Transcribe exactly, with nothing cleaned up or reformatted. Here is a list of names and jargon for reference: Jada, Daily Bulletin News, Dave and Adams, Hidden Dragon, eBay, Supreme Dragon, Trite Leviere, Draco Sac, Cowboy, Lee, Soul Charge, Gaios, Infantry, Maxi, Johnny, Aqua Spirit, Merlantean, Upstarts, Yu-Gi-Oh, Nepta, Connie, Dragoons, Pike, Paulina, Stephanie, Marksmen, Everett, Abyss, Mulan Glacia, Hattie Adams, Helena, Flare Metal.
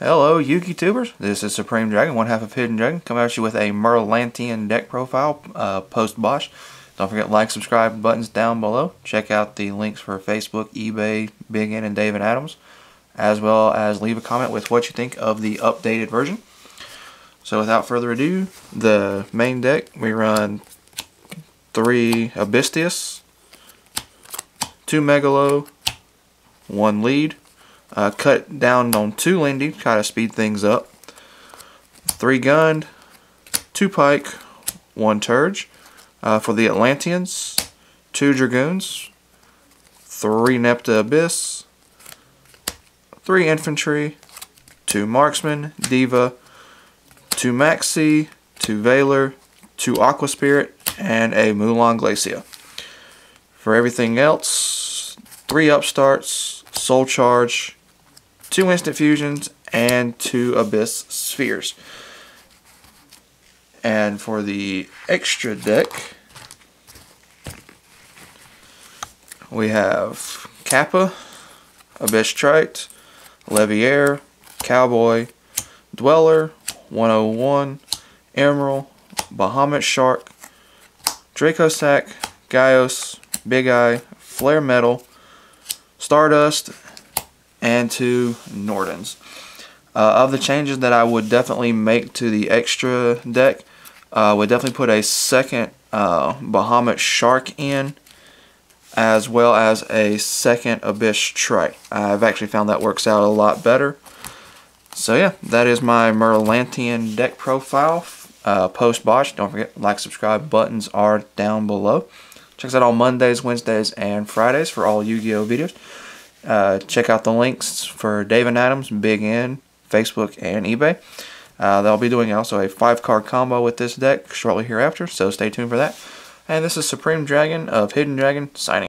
Hello, Yuki-tubers. This is Supreme Dragon, one half of Hidden Dragon, coming at you with a Merlantean deck profile uh, post-Bosch. Don't forget like, subscribe buttons down below. Check out the links for Facebook, eBay, Big N, and Dave and Adams, as well as leave a comment with what you think of the updated version. So without further ado, the main deck, we run three Abysstius, two Megalo, one Lead. Uh, cut down on two Lindy, try to speed things up. Three Gunned, two Pike, one Turge. Uh, for the Atlanteans, two Dragoons, three Nepta Abyss, three Infantry, two Marksmen, D.Va, two Maxi, two Valor, two Aqua Spirit, and a Mulan Glacia. For everything else, three Upstarts, Soul Charge, two Instant Fusions, and two Abyss Spheres. And for the extra deck, we have Kappa, Abyss Trite, Leviere, Cowboy, Dweller, one oh one, Emerald, Bahamut Shark, Draco Sac, Gaios, Big Eye, Flare Metal, Stardust, and two Nordens. Uh, of the changes that I would definitely make to the extra deck, I uh, would definitely put a second uh, Bahamut Shark in, as well as a second Abyss Trite. I've actually found that works out a lot better. So yeah, that is my Merlantean deck profile uh, post-Bosch. Don't forget, like, subscribe buttons are down below. Check us out on Mondays, Wednesdays, and Fridays for all Yu-Gi-Oh videos. Uh, check out the links for Dave and Adams, Big N, Facebook, and eBay. Uh, they'll be doing also a five-card combo with this deck shortly hereafter, so stay tuned for that. And this is Supreme Dragon of Hidden Dragon signing.